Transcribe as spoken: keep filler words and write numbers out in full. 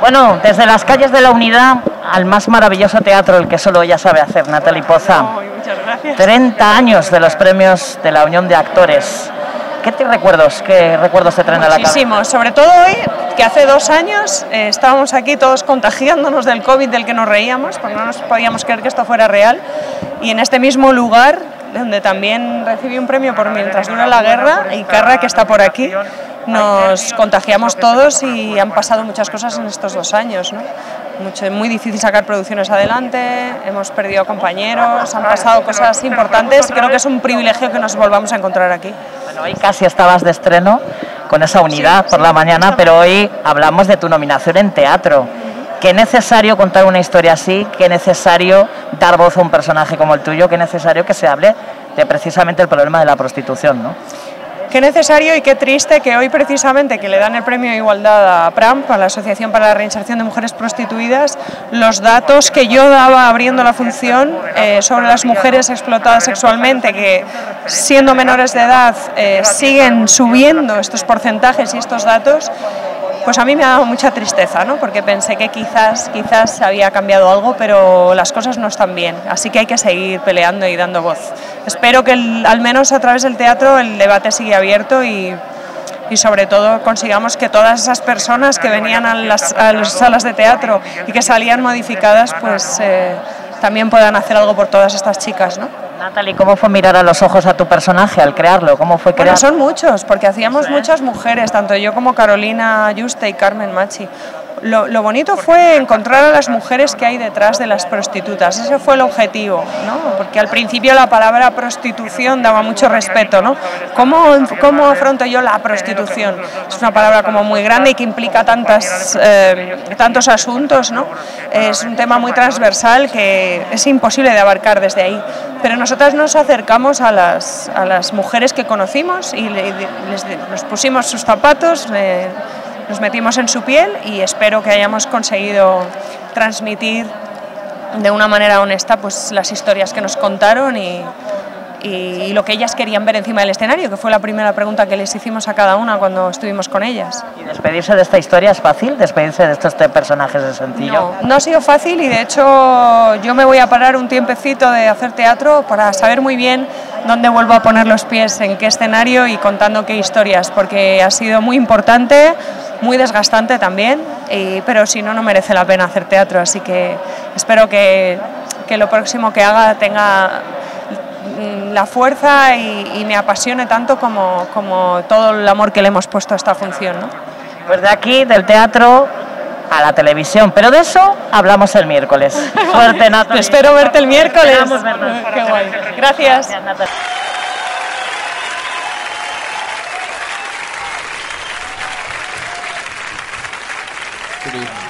Bueno, desde las calles de la Unidad al más maravilloso teatro, el que solo ella sabe hacer, Nathalie Poza. No, muchas gracias. treinta años de los premios de la Unión de Actores. ¿Qué te recuerdos? ¿Qué recuerdos te traen a la cabeza? Muchísimos, sobre todo hoy, que hace dos años eh, estábamos aquí todos contagiándonos del COVID, del que nos reíamos, porque no nos podíamos creer que esto fuera real. Y en este mismo lugar, donde también recibí un premio por Mientras dura la Guerra, y Carra, que está por aquí, nos contagiamos todos y han pasado muchas cosas en estos dos años, ¿no? Mucho, muy difícil sacar producciones adelante, hemos perdido compañeros, han pasado cosas importantes y creo que es un privilegio que nos volvamos a encontrar aquí. Bueno, hoy casi estabas de estreno con esa Unidad, sí, por sí, la mañana, pero hoy hablamos de tu nominación en teatro. Qué necesario contar una historia así, qué necesario dar voz a un personaje como el tuyo, qué necesario que se hable de precisamente el problema de la prostitución, ¿no? Qué necesario y qué triste que hoy precisamente, que le dan el premio de igualdad a PRAM, a la Asociación para la Reinserción de Mujeres Prostituidas, los datos que yo daba abriendo la función eh, sobre las mujeres explotadas sexualmente, que siendo menores de edad eh, siguen subiendo estos porcentajes y estos datos, pues a mí me ha dado mucha tristeza, ¿no? Porque pensé que quizás, quizás había cambiado algo, pero las cosas no están bien, así que hay que seguir peleando y dando voz. Espero que el, al menos a través del teatro el debate siga abierto y, y sobre todo consigamos que todas esas personas que venían a las, a las salas de teatro y que salían modificadas, pues eh, también puedan hacer algo por todas estas chicas, ¿no? Nathalie, ¿cómo fue mirar a los ojos a tu personaje al crearlo? ¿Cómo fue crear? Bueno, son muchos, porque hacíamos muchas mujeres, tanto yo como Carolina Yuste y Carmen Machi. Lo, lo bonito fue encontrar a las mujeres que hay detrás de las prostitutas, ese fue el objetivo, ¿no? Porque al principio la palabra prostitución daba mucho respeto, ¿no? ¿Cómo, cómo afronto yo la prostitución? Es una palabra como muy grande y que implica tantas, eh, tantos asuntos, ¿no? Es un tema muy transversal que es imposible de abarcar desde ahí, pero nosotras nos acercamos a las, a las mujeres que conocimos y les, les, les pusimos sus zapatos, eh, nos metimos en su piel y espero que hayamos conseguido transmitir de una manera honesta pues, las historias que nos contaron y, y lo que ellas querían ver encima del escenario, que fue la primera pregunta que les hicimos a cada una cuando estuvimos con ellas. ¿Y despedirse de esta historia es fácil? ¿Despedirse de estos personajes es sencillo? No, no ha sido fácil y de hecho yo me voy a parar un tiempecito de hacer teatro para saber muy bien dónde vuelvo a poner los pies, en qué escenario y contando qué historias, porque ha sido muy importante, muy desgastante también, y, pero si no, no merece la pena hacer teatro, así que espero que, que lo próximo que haga tenga la fuerza y, y me apasione tanto como, como todo el amor que le hemos puesto a esta función, ¿no? Pues de aquí, del teatro a la televisión, pero de eso hablamos el miércoles. Suerte, Nathalie. Espero verte el miércoles. Qué guay. Gracias. Gracias, Nathalie. Thank you.